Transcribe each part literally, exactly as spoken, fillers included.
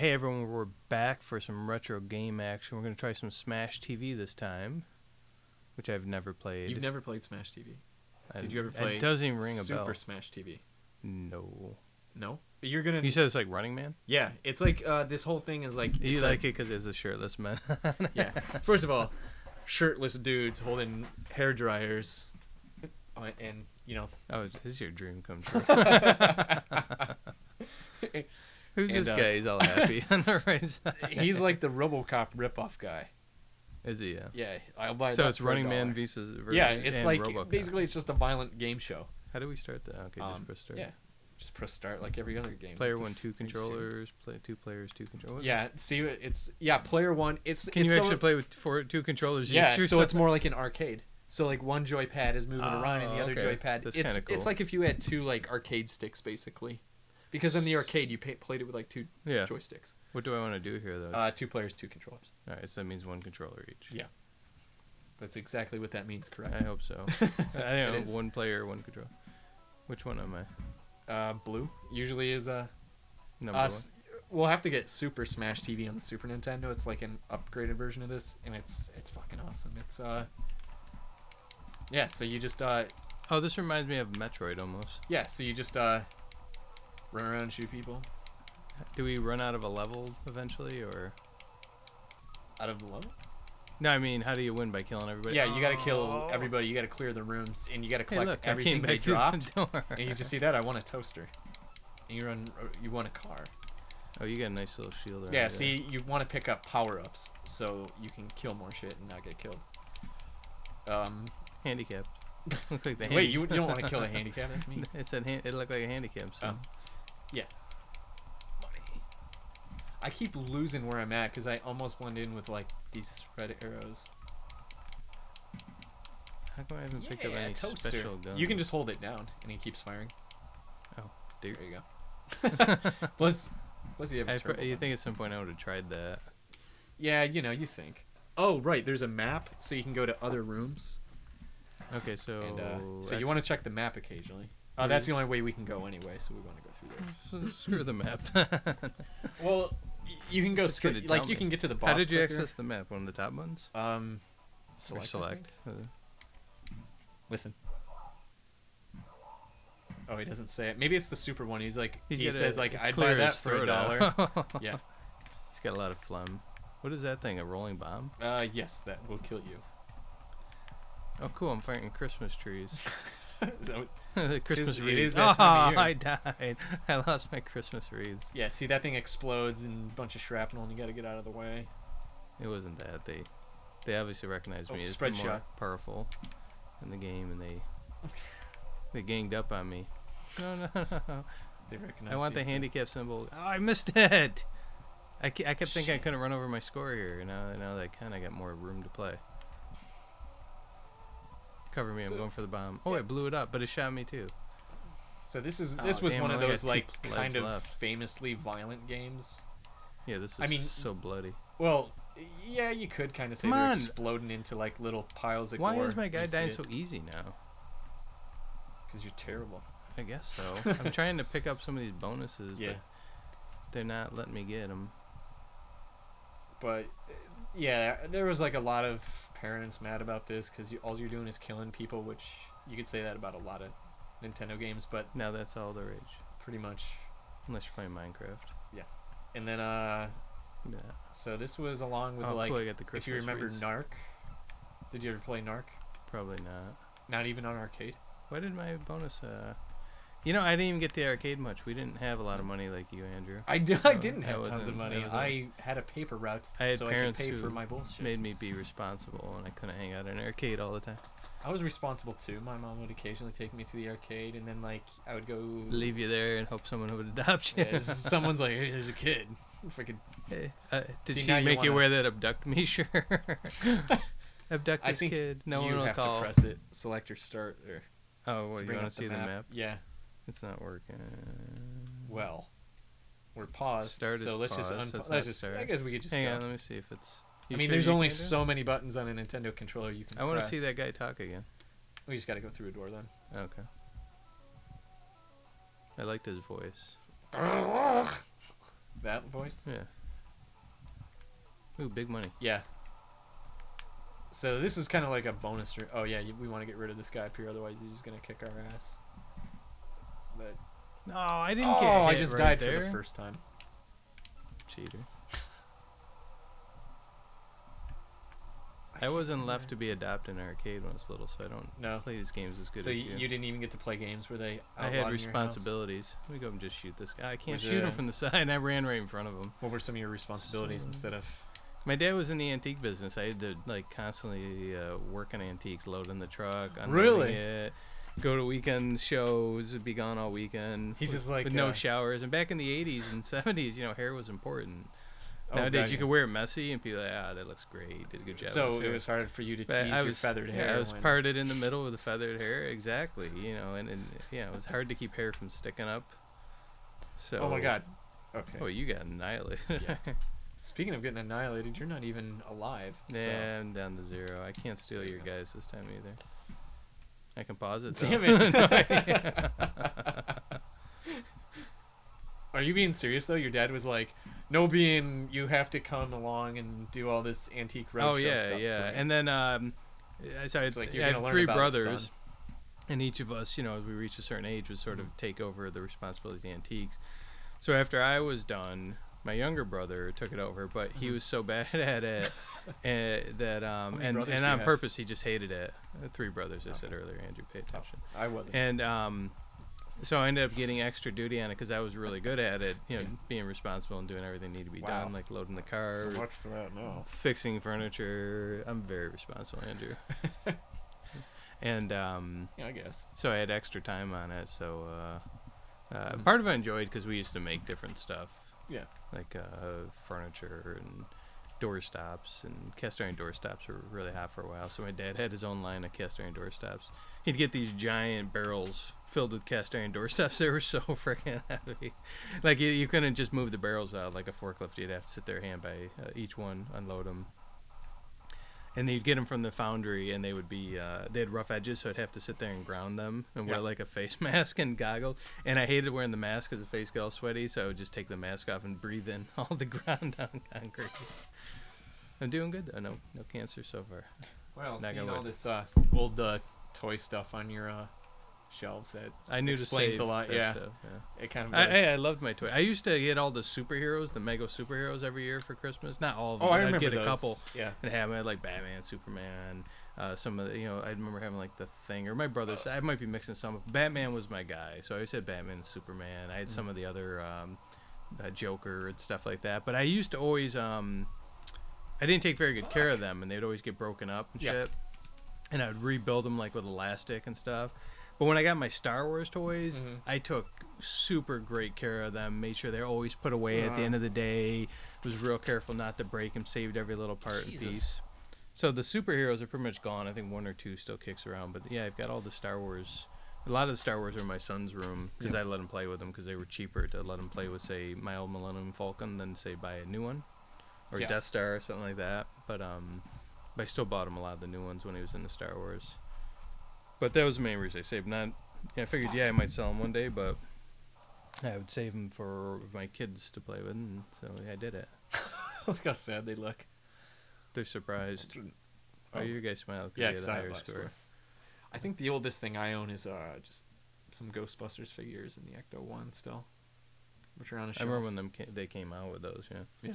Alright, hey everyone, we're back for some retro game action. We're going to try some Smash T V this time, which I've never played. You've never played Smash T V? I've, Did you ever play it doesn't even ring a bell. Super Smash T V? No. No? You're gonna. You said it's like Running Man? Yeah, it's like uh, this whole thing is like... You like, like it because it's a shirtless man. Yeah. First of all, shirtless dudes holding hair dryers and, you know... Oh, this is your dream come true. Who's and, this uh, guy? He's all happy on the right side. He's like the RoboCop ripoff guy. Is he? Yeah. Yeah, I'll buy. So it's Running Man versus. Yeah, it's like RoboCop. Basically it's just a violent game show. How do we start that? Okay, um, just press start. Yeah, just press start like every other game. Player one, two controllers. Play two players, two controllers. Yeah, see, it's yeah, player one. It's can it's you so, actually play with four, two controllers? Yeah, so something? It's more like an arcade. So like one joypad is moving oh, around and the other okay. joypad. That's it's cool. It's like if you had two like arcade sticks basically. Because in the arcade, you pay, played it with, like, two yeah. joysticks. What do I want to do here, though? Uh, two players, two controllers. All right, so that means one controller each. Yeah. That's exactly what that means, correct? I hope so. I don't know, one player, one controller. Which one am I? Uh, blue usually is a... Number uh, one. We'll have to get Super Smash T V on the Super Nintendo. It's, like, an upgraded version of this, and it's it's fucking awesome. It's, uh... Yeah, so you just, uh... Oh, this reminds me of Metroid, almost. Yeah, so you just, uh... run around and shoot people. Do we run out of a level eventually, or out of the level? No, I mean, how do you win? By killing everybody? Yeah, you got to kill everybody. You got to clear the rooms, and you got to collect hey, look, everything I came back they dropped. The door. And you just see that I want a toaster, and you run. You want a car. Oh, you got a nice little shield. Yeah, there. See, you want to pick up power ups so you can kill more shit and not get killed. Um, handicapped. Looks like the. Wait, handi you, you don't want to kill a handicap? That's me. It said it looked like a handicap. So. Um, Yeah. Money. I keep losing where I'm at because I almost blend in with like these red arrows. How come I haven't yeah, picked up any toaster. Special gun? You can just hold it down and he keeps firing. Oh, dude. There you go. plus, plus you have a turbo. You think at some point I would have tried that. Yeah, you know, you think. Oh, right. There's a map so you can go to other rooms. Okay, so... And, uh, so actually, you want to check the map occasionally. Uh, that's the only way we can go anyway, so we want to go through there. So screw the map. Well, you can go straight. Like you me. Can get to the boss. How did you quicker. Access the map? One of the top ones. Um, select. select. Uh, Listen. Oh, he doesn't say it. Maybe it's the super one. He's like he's he says like I'd buy that for a dollar. Yeah. He's got a lot of phlegm. What is that thing? A rolling bomb? Uh, yes, that will kill you. Oh, cool! I'm fighting Christmas trees. Is that what? The Christmas it is, it is that time oh, of year. I died. I lost my Christmas wreaths. Yeah, see that thing explodes and a bunch of shrapnel, and you got to get out of the way. It wasn't that they, they obviously recognized oh, me as the shot. More powerful in the game, and they, they ganged up on me. No, no, no. They recognized. I want the handicap symbol. Oh, I missed it. I, I kept Shit. thinking I couldn't run over my score here, and now, now that I kind of got more room to play. Cover me! I'm so, going for the bomb. Oh, yeah. I blew it up, but it shot me too. So this is this oh, was damn, one of those like kind of left. famously violent games. Yeah, this is I mean, so bloody. Well, yeah, you could kind of say Come they're on. exploding into like little piles of. Why gore. is my guy you dying so easy now? Because you're terrible. I guess so. I'm trying to pick up some of these bonuses, yeah. but they're not letting me get them. But yeah, there was like a lot of. Parents mad about this because you, all you're doing is killing people, which you could say that about a lot of Nintendo games, but now that's all the rage pretty much, unless you're playing Minecraft. Yeah, and then uh yeah. so this was along with oh, like cool, I got the Christmas if you remember trees. Narc. Did you ever play Narc? Probably not. Not even on arcade? Why did my bonus uh you know, I didn't even get the arcade much. We didn't have a lot of money like you, Andrew. I, do, so I didn't have tons of money. I had a paper route I had so parents I could pay for my bullshit. Made me be responsible, and I couldn't hang out in an arcade all the time. I was responsible, too. My mom would occasionally take me to the arcade, and then, like, I would go... Leave you there and hope someone would adopt you. Yeah, someone's like, hey, there's a kid. If I could... Hey, uh, did See, she make you, wanna... you wear that abduct me shirt? Abduct this kid. No one will call. You have to press it. Select or start. Or oh, well, you want to see the map? the map? Yeah. It's not working. Well, we're paused. Start so let's paused, just unpause. So I guess we could just hang go. on. Let me see if it's. I mean, sure there's only so many buttons on a Nintendo controller you can. I press. want to see that guy talk again. We just got to go through a door then. Okay. I liked his voice. That voice? Yeah. Ooh, big money. Yeah. So this is kind of like a bonus. Oh, yeah, we want to get rid of this guy up here, otherwise he's just going to kick our ass. But... No, I didn't oh, get Oh, I just right died there. for the first time. Cheater. I, I wasn't left to be adopted in an arcade when I was little, so I don't no. play these games as good so as you. So you didn't even get to play games where they I had responsibilities. Let me go and just shoot this guy. I can't was shoot it, him from the side, and I ran right in front of him. What were some of your responsibilities so, instead of... My dad was in the antique business. I had to like constantly uh, work on antiques, loading the truck, really? it, go to weekend shows, be gone all weekend. He's with, just like... With uh, no showers. And back in the eighties and seventies, you know, hair was important. Nowadays, oh, you could wear it messy and be like, ah, that looks great. You did a good job. So it was hard for you to but tease was, your feathered hair. Yeah, I was when... parted in the middle with the feathered hair, exactly. You know, and, and yeah, it was hard to keep hair from sticking up. So. Oh my God. Okay. Oh, you got annihilated. Yeah. Speaking of getting annihilated, you're not even alive. Yeah, so. I'm down to zero. I can't steal your guys this time either. I can pause it. Though. Damn it. No idea. Are you being serious though? Your dad was like, no being, you have to come along and do all this antique roadshow oh, yeah, stuff. Oh, yeah, yeah. And then, um, so it's like you're I had three brothers, it, and each of us, you know, as we reached a certain age, would sort mm-hmm. of take over the responsibility of the antiques. So after I was done, my younger brother took it over, but he mm-hmm. was so bad at it uh, that, um, and, and on have? purpose, he just hated it. Uh, three brothers, I okay. said earlier, Andrew, pay attention. Oh, I wasn't. And, um... So I ended up getting extra duty on it because I was really good at it, you know, yeah. being responsible and doing everything that needed to be wow. done, like loading the car, so much for that now. fixing furniture. I'm very responsible, Andrew. and um, yeah, I guess. So I had extra time on it. So uh, uh, mm-hmm. part of it I enjoyed because we used to make different stuff. Yeah. Like uh, furniture and door stops, and cast iron door stops were really hot for a while. So my dad had his own line of cast iron door stops. He'd get these giant barrels filled with cast iron door stops. They were so freaking heavy. Like you, you couldn't just move the barrels out like a forklift. You'd have to sit there hand by uh, each one, unload them. And they'd get them from the foundry, and they would be uh, they had rough edges, so I'd have to sit there and ground them and yep. wear like a face mask and goggles. And I hated wearing the mask because the face got all sweaty, so I would just take the mask off and breathe in all the ground on concrete. I'm doing good though. No, no cancer so far. Well, Not seeing all win. this uh, old uh, toy stuff on your uh, shelves that I knew explains to a lot. Yeah. Stuff, yeah, it kind of. I, I loved my toy. I used to get all the superheroes, the Mego superheroes, every year for Christmas. Not all of them. Oh, I I'd remember get those. a couple. Yeah, and have them. I had like Batman, Superman. Uh, some of the, you know, I remember having like the Thing, or my brother's. Oh. I might be mixing some. Of Batman was my guy, so I always had Batman, Superman. I had mm. some of the other um, uh, Joker and stuff like that. But I used to always. Um, I didn't take very good Fuck. care of them, and they'd always get broken up and yeah. shit. And I would rebuild them like with elastic and stuff. But when I got my Star Wars toys, mm-hmm. I took super great care of them. Made sure they're always put away uh-huh. at the end of the day. Was real careful not to break them. Saved every little part Jesus. and piece. So the superheroes are pretty much gone. I think one or two still kicks around. But yeah, I've got all the Star Wars. A lot of the Star Wars are in my son's room because yeah. I let him play with them because they were cheaper to let him play with, say, my old Millennium Falcon than say buy a new one. Or yeah. Death Star or something like that, but um, but I still bought him a lot of the new ones when he was in the Star Wars. But that was the main reason I saved. Not, yeah, I figured yeah I might sell him one day, but I would save him for my kids to play with, and so yeah, I did it. Look how sad they look. They're surprised. Oh, oh you guys smiled. Yeah, because I have a higher score. I think the oldest thing I own is uh just some Ghostbusters figures and the Ecto one still, which are on a shelf. I remember when them ca they came out with those. Yeah. Yeah.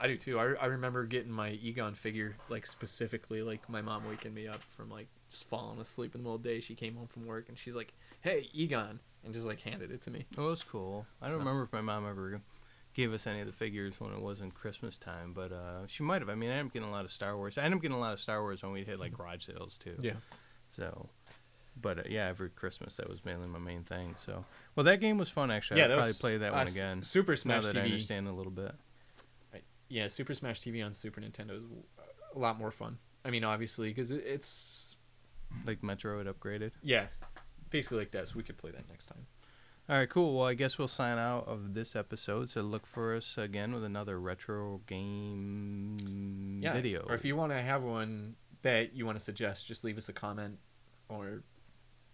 I do too. I, I remember getting my Egon figure, like specifically, like my mom waking me up from like just falling asleep in the middle of the day. She came home from work and she's like, "Hey, Egon," and just like handed it to me. Oh, it was cool. I don't so. remember if my mom ever gave us any of the figures when it wasn't Christmas time, but uh, she might have. I mean, I ended up getting a lot of Star Wars. I ended up getting a lot of Star Wars when we hit like garage sales too. Yeah. So, but uh, yeah, every Christmas that was mainly my main thing. So, well, that game was fun actually. Yeah, I'd probably play that uh, one again. Super Smash T V. Now that T V. I understand a little bit. Yeah, Super Smash T V on Super Nintendo is a lot more fun. I mean, obviously, because it, it's... Like Metroid upgraded? Yeah, basically like that, so we could play that next time. All right, cool. Well, I guess we'll sign out of this episode, so look for us again with another retro game yeah. video. Or if you want to have one that you want to suggest, just leave us a comment, or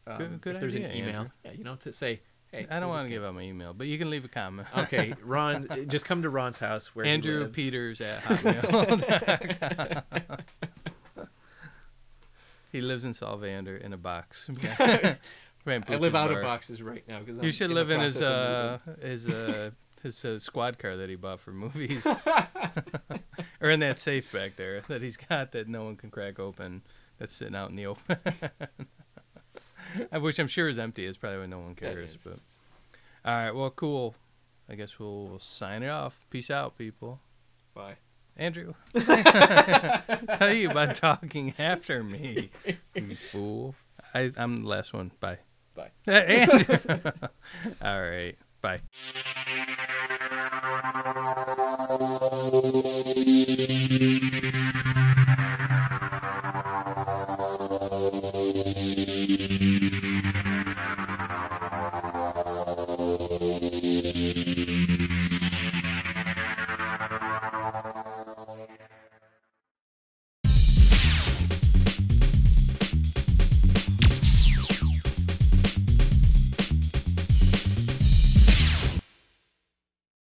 um, good, good if there's idea, an email. Yeah, you know, to say, Hey, I don't want to give out my email, but you can leave a comment. Okay, Ron, just come to Ron's house where Andrew he lives. Peters at hotmail dot com. He lives in Salvander in a box. I live out of boxes right now. Cause you should in live in his uh, his uh, his uh, squad car that he bought for movies, or in that safe back there that he's got that no one can crack open. That's sitting out in the open. I wish I'm sure is empty. It's probably why no one cares. But all right, well, cool. I guess we'll, we'll sign it off. Peace out, people. Bye, Andrew. Tell you about talking after me, you fool. I, I'm the last one. Bye. Bye, Andrew. All right. Bye.